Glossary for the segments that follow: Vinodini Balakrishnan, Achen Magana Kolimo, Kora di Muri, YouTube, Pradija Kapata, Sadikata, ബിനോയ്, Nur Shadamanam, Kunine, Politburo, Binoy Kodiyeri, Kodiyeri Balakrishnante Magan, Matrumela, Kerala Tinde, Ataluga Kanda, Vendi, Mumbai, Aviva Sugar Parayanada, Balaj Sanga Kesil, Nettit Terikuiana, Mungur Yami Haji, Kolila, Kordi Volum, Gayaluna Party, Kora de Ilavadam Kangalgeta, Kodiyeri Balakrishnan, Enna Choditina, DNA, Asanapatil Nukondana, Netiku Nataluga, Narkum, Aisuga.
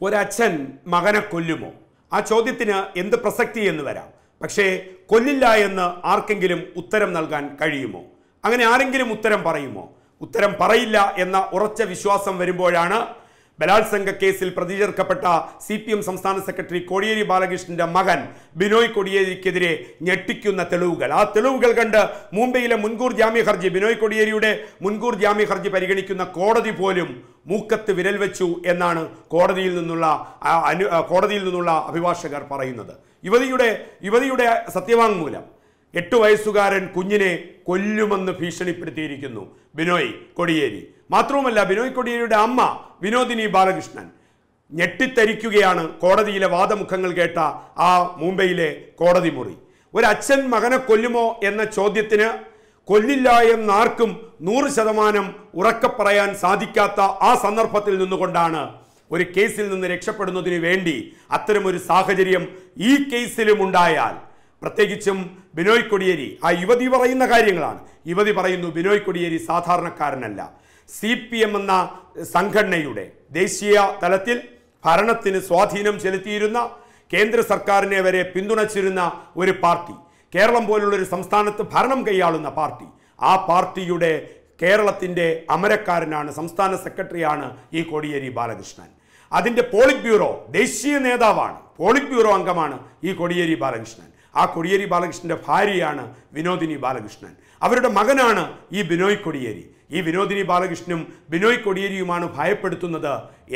Achen Magana Kolimo. A Choditina in the Prosecti and the Vera. Pakshe, Kolila and the Arkangilim Uttaram Nalgan Kadimo. Angane Arangilim Uttaram Paraimo. Uttaram Paraila and the Orocha Vishwasam Verimboyana. Balaj Sanga Kesil, Pradija Kapata, CPM Samstana Secretary, Kodiyeri Balakrishnante Magan, Binoy Kodiyeri Kedire, Netiku Nataluga, Ataluga Kanda, Mumbai, Mungur Yami Haji, Binoy Kodiyeri, Mungur Yami Haji Periganikuna, Kordi Volum, Mukat Virevichu, Enna Choditina, Kordil Nula, Aviva Sugar Parayanada. Even you day, Satyamangula. Ettu Aisuga and Kunine, Kolum and the Fisher Pretiricuno, Binoy Kodiyeri. Matrumela, Binoy Kodiyeri Amma, Vinodini Balakrishnan. Nettit Terikuiana, Kora de Ilavadam Kangalgeta, Mumbai, Kora di Muri. Where Achen Magana Kolimo, Enna Choditina, Kolila and Narkum, Nur Shadamanam, Uraka Praian, Sadikata, Asanapatil Nukondana. Where a case in the Rexapadunodini Vendi, Atremur Sahajarium, E. Kesil Mundayal. Prategichum, Binoy Kodiyeri, Ivadiva in the Karinglan, Ivadiparinu, Binoy Kodiyeri, Satharna Karnella, CPM Sankarnayude, Deshia Talatil, Paranatin Swathinam Chelitiruna, Kendra Sarkarne Vere Pinduna Chiruna were a party, Kerala Bolur Samstan at the Paranam Gayaluna party, our party Ude, Kerala Tinde, Americarana, Samstana Secretariana, E. Kodiyeri Balakrishnante. Adinte Politburo, Deshia Nedavan, Politburo Angamana, E. Kodiyeri Balakrishnante. A Kodiyeri Balakrishnante Bharyana, Vinodini Balakrishnan. Avരുടെ മകനാണ് ഈ ബിനോയ് കൊടിയേരി. ഈ വിനോദിനി ബാലകൃഷ്ണനും ബിനോയ് കൊടിയേരിയുമാണ് ഭയപ്പെടുത്തുന്നത്.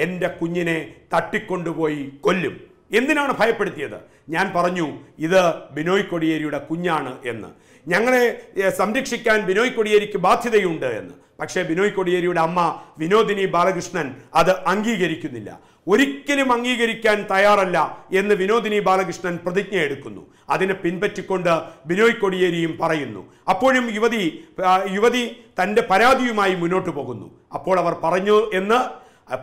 എൻ്റെ കുഞ്ഞിനെ തട്ടിക്കൊണ്ടുപോയി കൊല്ലും. എന്തിനാണ് ഭയപ്പെടുത്തിയത്? ഞാൻ പറഞ്ഞു ഇത് ബിനോയ് കൊടിയേരിയുടെ കുഞ്ഞാണ് എന്ന്. ഞങ്ങളെ സംരക്ഷിക്കാൻ ബിനോയ് കൊടിയേരിക്ക് ബാധ്യതയുണ്ട് എന്ന്. പക്ഷേ ബിനോയ് കൊടിയേരിയുടെ അമ്മ വിനോദിനി ബാലകൃഷ്ണൻ അത് അംഗീകരിക്കുന്നില്ല. ഒരിക്കലും അംഗീകരിക്കാൻ തയ്യാറല്ല എന്ന് വിനോദിനി ബാലകൃഷ്ണൻ പ്രതിജ്ഞ എടുക്കുന്നു. അതിനെ പിൻപറ്റിക്കൊണ്ട് ബിനോയ് കൊടിയേരിയും പറയുന്നു. അപ്പോഴും യുവതി തന്റെ പരാതിയുമായി മുന്നോട്ട് പോകുന്നു. അപ്പോൾ അവർ പറഞ്ഞു എന്ന്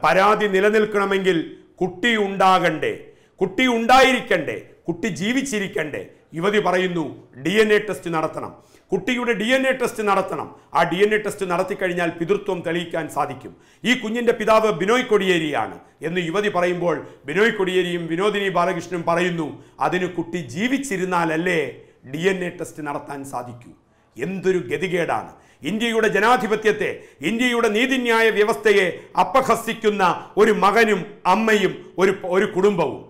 പരാതി നിലനിൽക്കണമെങ്കിൽ കുട്ടി ഉണ്ടാകണ്ടേ? കുട്ടി ഉണ്ടായിരിക്കണ്ടേ? കുട്ടി ജീവിച്ചിരിക്കണ്ടേ? യുവതി പറയുന്നു DNA ടെസ്റ്റ് നടത്തണം. കുട്ടിയുടെ DNA ടെസ്റ്റ് നടത്തണം. ആ DNA ടെസ്റ്റ് നടത്തി കഴിഞ്ഞാൽ പിതൃത്വം തെളിയിക്കാൻ സാധിക്കും. ഈ കുഞ്ഞിന്റെ പിതാവ് ബിനോയ് കൊടിയേരിയാണ് എന്ന് യുവതി പറയുമ്പോൾ ബിനോയ് കൊടിയേരിയും വിനോദിനി ബാലകൃഷ്ണനും പറയുന്നു അതിന് കുട്ടി ജീവിച്ചിരുന്നാലല്ലേ DNA ടെസ്റ്റ് നടത്താൻ സാധിക്കൂ. എന്തൊരു ഗതികേടാണ്. ഇന്ത്യയുടെ ജനാധിപത്യത്തെ, ഇന്ത്യയുടെ നീതിന്യായ വ്യവസ്ഥയെ അപഹസിക്കുന്ന ഒരു മകനും അമ്മയും ഒരു കുടുംബവും.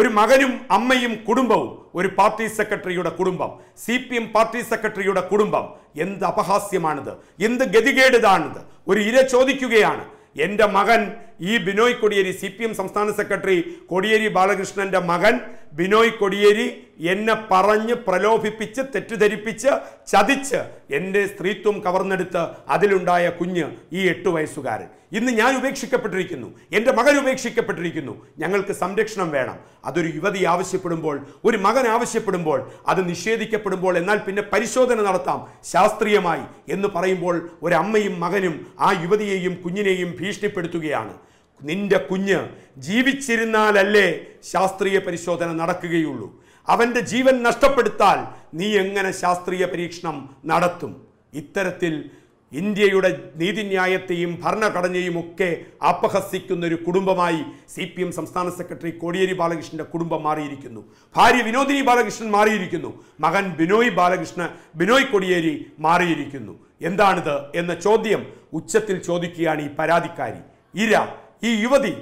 ഒരു മകനും അമ്മയും കുടുംബവും ഒരു പാർട്ടി സെക്രട്ടറിയുടെ കുടുംബം സിപിഎം പാർട്ടി സെക്രട്ടറിയുടെ കുടുംബം എന്ത് അപഹാസ്യമാണിത് എന്ത് ഗതികേടാണിത് ഒരു ഇര ചോദിക്കുകയാണ് എൻ്റെ മകൻ ഈ ബിനോയ് കൊടിയേരി സിപിഎം സംസ്ഥാന സെക്രട്ടറി കൊടിയേരി ബാലകൃഷ്ണന്റെ മകൻ ബിനോയ് കൊടിയേരി എന്നെ പറഞ്ഞു പ്രലോഭിപ്പിച്ച് തെറ്റിദ്ധരിപ്പിച്ച് ചതിച്ച് എൻ്റെ സ്ത്രീത്വം കവർന്നെടുത്ത് അതിലുണ്ടായ കുഞ്ഞ് ഈ 8 വയസ്സുകാരൻ ഇന്ന് ഞാൻ ഉപേക്ഷിക്കപ്പെട്ടിരിക്കുന്നു എൻ്റെ മകൻ ഉപേക്ഷിക്കപ്പെട്ടിരിക്കുന്നു ഞങ്ങൾക്ക് സംരക്ഷണം വേണം അതൊരു യുവതി ആവശ്യപ്പെടുമ്പോൾ ഒരു മകൻ ആവശ്യപ്പെടുമ്പോൾ അത് നിഷേധിക്കപ്പെടുമ്പോൾ എന്നാൽ പിന്നെ പരിശോധന നടത്താം ശാസ്ത്രീയമായി എന്ന് പറയുമ്പോൾ ഒരു അമ്മയും മകനും ആ യുവതിയെയും കുഞ്ഞിനെയും ഭീഷണിപ്പെടുത്തുകയാണ് നിന്റെ കുഞ്ഞ് ജീവിച്ചിരുന്നാലല്ലേ ശാസ്ത്രീയ പരിശോധന നടക്കുകയുള്ളൂ അവന്റെ ജീവൻ നഷ്ടപ്പെടുത്താൽ നീ എങ്ങനെ ശാസ്ത്രീയ പരീക്ഷണം നടത്തും ഇത്തരത്തിൽ ഇന്ത്യയുടെ നീതിന്യായത്തെയും ഭരണഘടനയെയും ഒക്കെ അപഹസിക്കുന്ന ഒരു കുടുംബമായി സിപിഎം സംസ്ഥാന സെക്രട്ടറി കോടിയേരി ബാലകൃഷ്ണന്റെ കുടുംബം മാറിയിരിക്കുന്നു ഭാര്യ വിനോദിനി ബാലകൃഷ്ണൻ മാറിയിരിക്കുന്നു മകൻ ബിനോയ് കൊടിയേരി മാറിയിരിക്കുന്നു എന്താണിത് എന്ന ചോദ്യം ഉച്ചത്തിൽ ചോദിക്കുകയാണ് ഈ പരാതിക്കാരി ഇര ഈ യുവതി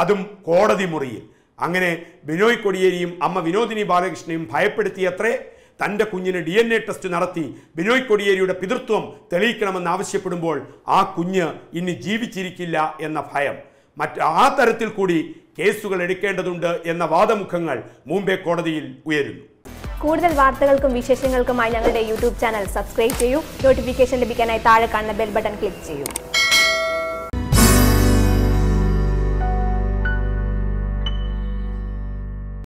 അതും കോടതി മുറിയിൽ അങ്ങനെ ബിനോയ് കൊടിയേരിയും അമ്മ വിനോദിനി ബാലകൃഷ്ണനെയും ഭയപ്പെടുത്തിയത്രേ തന്റെ കുഞ്ഞിനെ DNA ടെസ്റ്റ് നടത്തി ബിനോയ് കൊടിയേരിയുടെ പിതൃത്വം തെളിയിക്കണമെന്ന് ആവശ്യപ്പെടുമ്പോൾ ആ കുഞ്ഞ് ഇനി ജീവിച്ചിരിക്കില്ല എന്ന ഭയം മറ്റ് ആ തരത്തിൽ കൂടി കേസുകൾ എടുക്കേണ്ടതുണ്ട് എന്ന വാദമുഖങ്ങൾ മുംബൈ കോടതിയിൽ ഉയരുന്നു കൂടുതൽ വാർത്തകൾക്കും വിശേഷങ്ങൾക്കുമായി ഞങ്ങളുടെ YouTube ചാനൽ സബ്സ്ക്രൈബ് ചെയ്യൂ നോട്ടിഫിക്കേഷൻ ലഭിക്കാനായി താഴെ കാണുന്ന ബെൽ ബട്ടൺ ക്ലിക്ക് ചെയ്യൂ